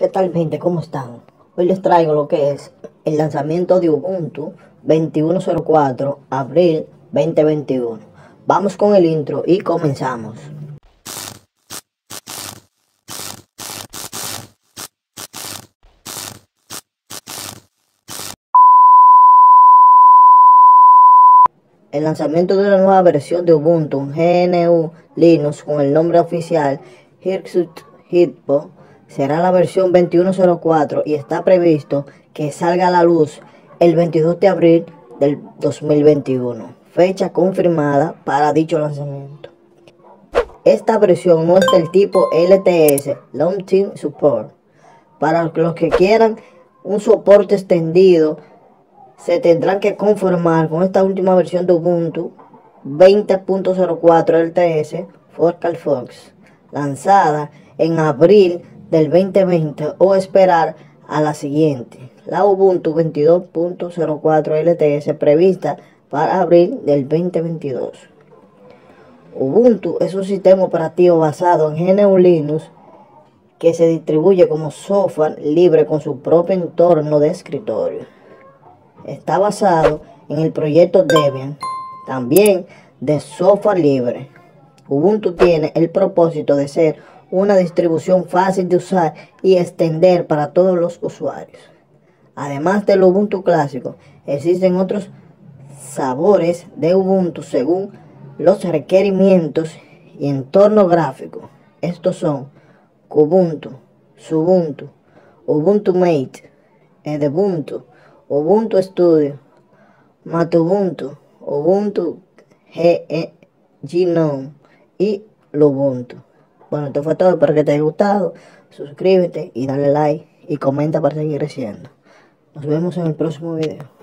¿Qué tal, gente? ¿Cómo están? Hoy les traigo lo que es el lanzamiento de Ubuntu 21.04, abril 2021. Vamos con el intro y comenzamos. El lanzamiento de la nueva versión de Ubuntu GNU/Linux con el nombre oficial Hirsute Hippo será la versión 21.04 y está previsto que salga a la luz el 22 de abril del 2021, fecha confirmada para dicho lanzamiento. Esta versión no es del tipo LTS, Long Term Support, para los que quieran un soporte extendido. Se tendrán que conformar con esta última versión de Ubuntu 20.04 LTS Focal Fossa, lanzada en abril del 2020, o esperar a la siguiente, la Ubuntu 22.04 LTS, prevista para abril del 2022. Ubuntu es un sistema operativo basado en GNU Linux que se distribuye como software libre con su propio entorno de escritorio. Está basado en el proyecto Debian, también de software libre. Ubuntu tiene el propósito de ser una distribución fácil de usar y extender para todos los usuarios. Además del Ubuntu clásico, existen otros sabores de Ubuntu según los requerimientos y entorno gráfico. Estos son Kubuntu, Subuntu, Ubuntu Mate, Edubuntu, Ubuntu Studio, Matubuntu, Ubuntu GNOME y Lubuntu. Bueno, esto fue todo. Espero que te haya gustado. Suscríbete y dale like y comenta para seguir creciendo. Nos vemos en el próximo video.